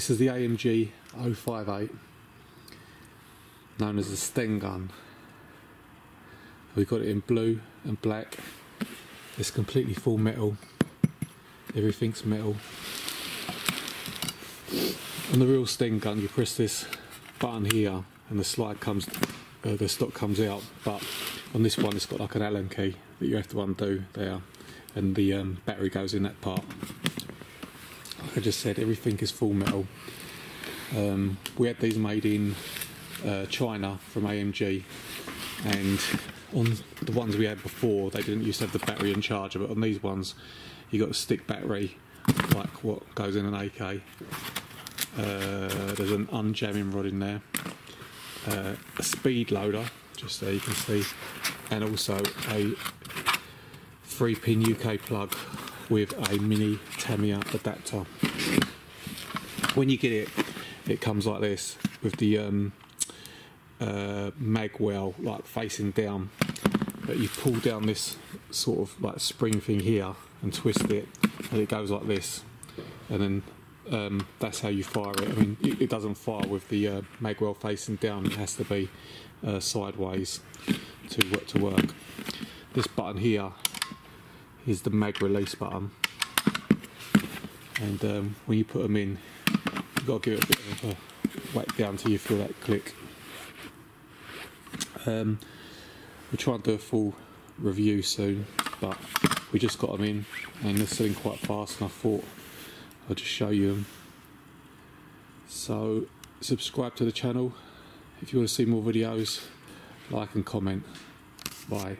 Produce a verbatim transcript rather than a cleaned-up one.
This is the A M G zero five eight, known as the Sten gun. We've got it in blue and black. It's completely full metal. Everything's metal. On the real Sten gun, you press this button here, and the slide comes, uh, the stock comes out. But on this one, it's got like an Allen key that you have to undo there, and the um, battery goes in that part. Like I just said, everything is full metal. Um, we had these made in uh, China from A M G, and on the ones we had before, they didn't used to have the battery and charger, but on these ones you got a stick battery, like what goes in an A K. Uh, there's an unjamming rod in there, uh, a speed loader, just there you can see, and also a three pin U K plug with a mini Tamiya adapter. When you get it, it comes like this with the um, uh, magwell like facing down, but you pull down this sort of like spring thing here and twist it, and it goes like this, and then um, that's how you fire it. I mean, it, it doesn't fire with the uh, magwell facing down, it has to be uh, sideways to, to work. This button here is the mag release button, and um, when you put them in, you've got to give it a bit of a whack down till you feel that click. Um, we'll try and do a full review soon, but we just got them in and they're selling quite fast, and I thought I'll just show you them. So subscribe to the channel if you want to see more videos, like and comment. Bye.